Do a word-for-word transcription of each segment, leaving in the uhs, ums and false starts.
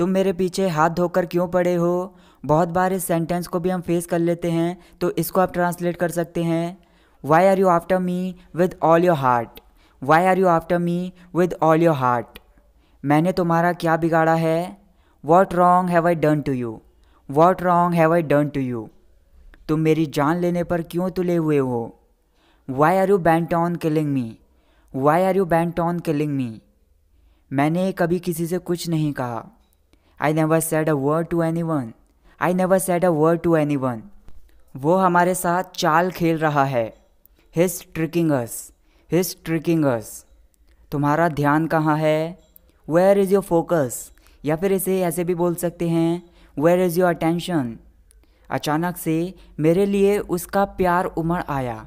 तुम मेरे पीछे हाथ धोकर क्यों पड़े हो। बहुत बार इस सेंटेंस को भी हम फेस कर लेते हैं, तो इसको आप ट्रांसलेट कर सकते हैं। Why are you after me with all your heart. Why are you after me with all your heart. मैंने तुम्हारा क्या बिगाड़ा है। What wrong have I done to you. What wrong have I done to you. तुम मेरी जान लेने पर क्यों तुले हुए हो। Why are you bent on killing me. Why are you bent on killing me. मैंने कभी किसी से कुछ नहीं कहा। I never said a word to anyone. I never said a word to anyone. वो हमारे साथ चाल खेल रहा है। He's tricking us. He's tricking us. तुम्हारा ध्यान कहाँ है। Where is your focus. या फिर इसे ऐसे भी बोल सकते हैं, वेयर इज़ योर अटेंशन। अचानक से मेरे लिए उसका प्यार उमड़ आया।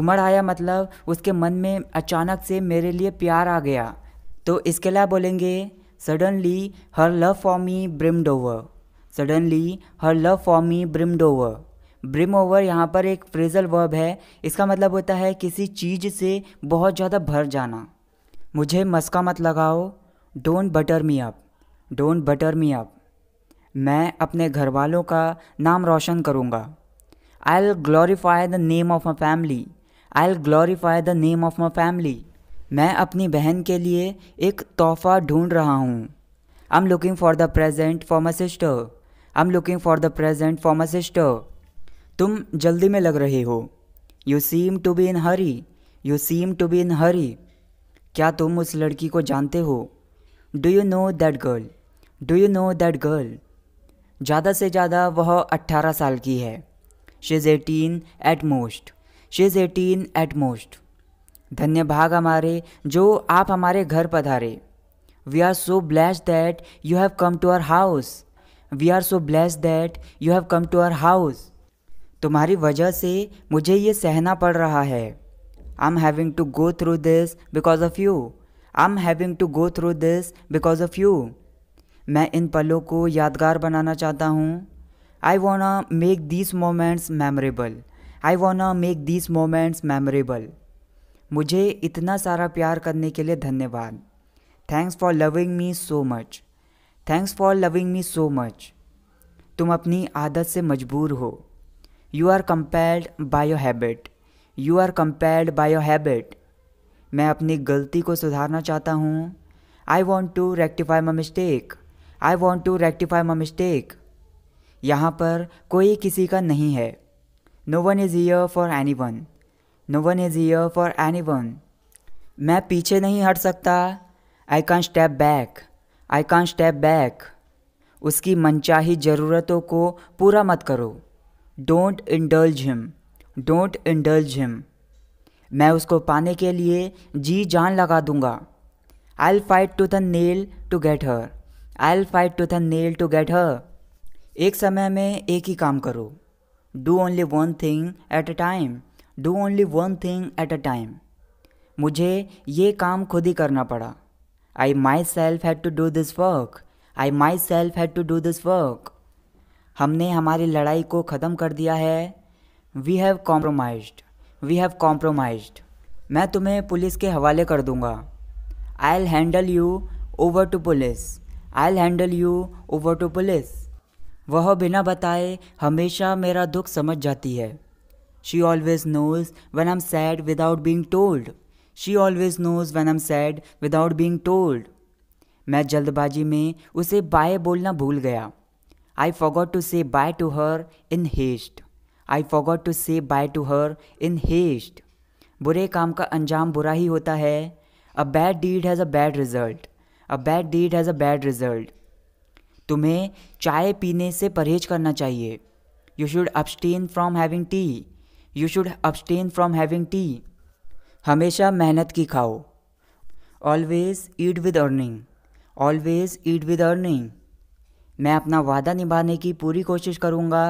उमड़ आया मतलब उसके मन में अचानक से मेरे लिए प्यार आ गया। तो इसके लिए बोलेंगे suddenly her love for me brimmed over. Suddenly her love for me brimmed over. Brim over यहाँ पर एक फ्रेजल वर्ब है। इसका मतलब होता है किसी चीज़ से बहुत ज़्यादा भर जाना। मुझे मस्का मत लगाओ। Don't butter me up. Don't butter me up. मैं अपने घर वालों का नाम रोशन करूँगा। I will glorify the name of my family. I will glorify the name of my family. मैं अपनी बहन के लिए एक तोहफा ढूंढ रहा हूँ। I am looking for the present for my sister. I am looking for the present for my sister. तुम जल्दी में लग रहे हो। You seem to be in hurry. You seem to be in hurry. क्या तुम उस लड़की को जानते हो। Do you know that girl. Do you know that girl. ज़्यादा से ज़्यादा वह अट्ठारह साल की है। She is eighteen at most. She is eighteen at most. धन्य भाग हमारे जो आप हमारे घर पधारे। We are so blessed that you have come to our house. We are so blessed that you have come to our house. तुम्हारी वजह से मुझे ये सहना पड़ रहा है। I am having to go through this because of you. I am having to go through this because of you. मैं इन पलों को यादगार बनाना चाहता हूँ। I wanna make these moments memorable. I wanna make these moments memorable. मुझे इतना सारा प्यार करने के लिए धन्यवाद। Thanks for loving me so much. Thanks for loving me so much. तुम अपनी आदत से मजबूर हो। You are compelled by your habit. You are compelled by your habit. मैं अपनी गलती को सुधारना चाहता हूँ। I want to rectify my mistake. I want to rectify my mistake. यहाँ पर कोई किसी का नहीं है। No one is here for any one. No one is here for any one. मैं पीछे नहीं हट सकता। I can't step back. I can't step back. उसकी मनचाही ज़रूरतों को पूरा मत करो। Don't indulge him. Don't indulge him. मैं उसको पाने के लिए जी जान लगा दूंगा। I will fight to the nail to get her. I will fight to the nail to get her. एक समय में एक ही काम करो। Do only one thing at a time. Do only one thing at a time. मुझे ये काम खुद ही करना पड़ा। I myself had to do this work. I myself had to do this work. हमने हमारी लड़ाई को ख़त्म कर दिया है। We have compromised. We have compromised. मैं तुम्हें पुलिस के हवाले कर दूँगा। आई will handle you over to police. I will handle you over to police. वह बिना बताए हमेशा मेरा दुख समझ जाती है। She always knows when I am sad without being told. She always knows when I am sad without being told. मैं जल्दबाजी में उसे बाय बोलना भूल गया। I forgot to say bye to her in haste. I forgot to say bye to her in haste. बुरे काम का अंजाम बुरा ही होता है। A bad deed has a bad result. A bad deed has a bad result. तुम्हें चाय पीने से परहेज करना चाहिए। You should abstain from having tea. You should abstain from having tea. हमेशा मेहनत की खाओ। Always eat with earning. Always eat with earning. मैं अपना वादा निभाने की पूरी कोशिश करूँगा।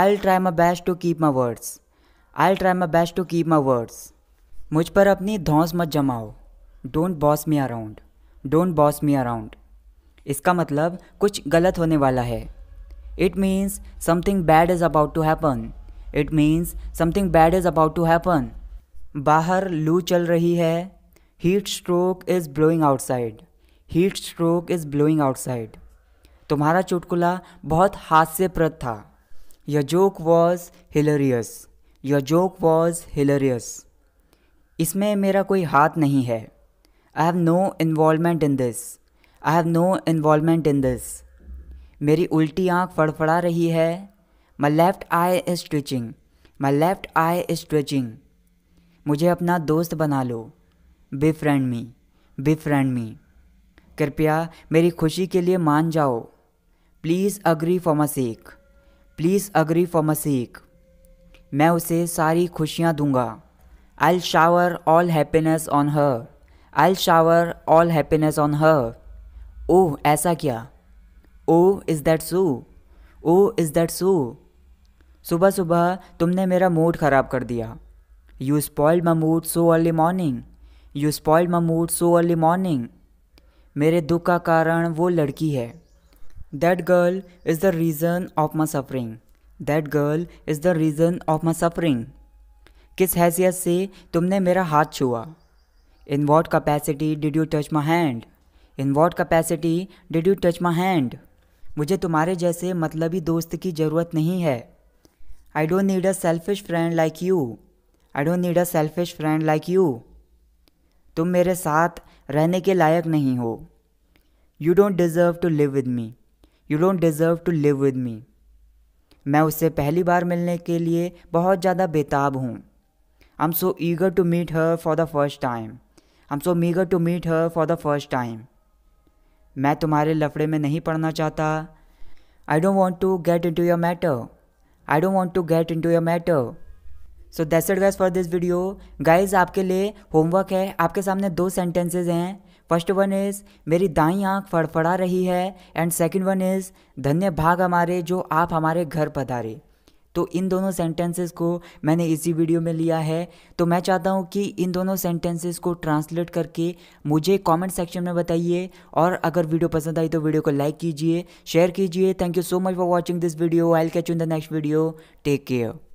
I will try my best to keep my words. I will try my best to keep my words. मुझ पर अपनी धौंस मत जमाओ। Don't boss me around. Don't boss me around. इसका मतलब कुछ गलत होने वाला है। It means something bad is about to happen. It means something bad is about to happen. बाहर लू चल रही है। Heat stroke is blowing outside. Heat stroke is blowing outside. तुम्हारा चुटकुला बहुत हास्यप्रद था। Your joke was hilarious. Your joke was hilarious. इसमें मेरा कोई हाथ नहीं है। I have no involvement in this. I have no involvement in this. मेरी उल्टी आँख फड़फड़ा रही है। My left eye is twitching. My left eye is twitching. मुझे अपना दोस्त बना लो। बिफ्रेंड मी। बिफ्रेंड मी। कृपया मेरी खुशी के लिए मान जाओ। Please agree for my sake. Please agree for my sake. मैं उसे सारी खुशियाँ दूंगा। I will shower all happiness on her. I will shower all happiness on her. ओह ऐसा क्या। Oh is that so. Oh is that so. सुबह सुबह तुमने मेरा मूड ख़राब कर दिया। You spoiled my mood so early morning. You spoiled my mood so early morning. मेरे दुख का कारण वो लड़की है। That girl is the reason of my suffering. That girl is the reason of my suffering. किस हैसियत से तुमने मेरा हाथ छुआ। In what capacity did you touch my hand. In what capacity did you touch my hand. मुझे तुम्हारे जैसे मतलबी दोस्त की ज़रूरत नहीं है। I don't need a selfish friend like you. I don't need a selfish friend like you. तुम मेरे साथ रहने के लायक नहीं हो। You don't deserve to live with me. You don't deserve to live with me. मैं उससे पहली बार मिलने के लिए बहुत ज़्यादा बेताब हूँ। I am so eager to meet her for the first time. I am so eager to meet her for the first time. मैं तुम्हारे लफड़े में नहीं पड़ना चाहता। I don't want to get in to your matter. I don't want to get in to your matter. So that's it guys for this video. Guys आपके लिए homework है। आपके सामने दो सेंटेंसेस हैं। फर्स्ट वन इज़ मेरी दाईं आंख फड़फड़ा रही है एंड सेकंड वन इज़ धन्य भाग हमारे जो आप हमारे घर पधारे। तो इन दोनों सेंटेंसेस को मैंने इसी वीडियो में लिया है। तो मैं चाहता हूं कि इन दोनों सेंटेंसेस को ट्रांसलेट करके मुझे कमेंट सेक्शन में बताइए। और अगर वीडियो पसंद आई तो वीडियो को लाइक कीजिए, शेयर कीजिए। Thank you so much for watching this video. I will catch you in the next video. Take care.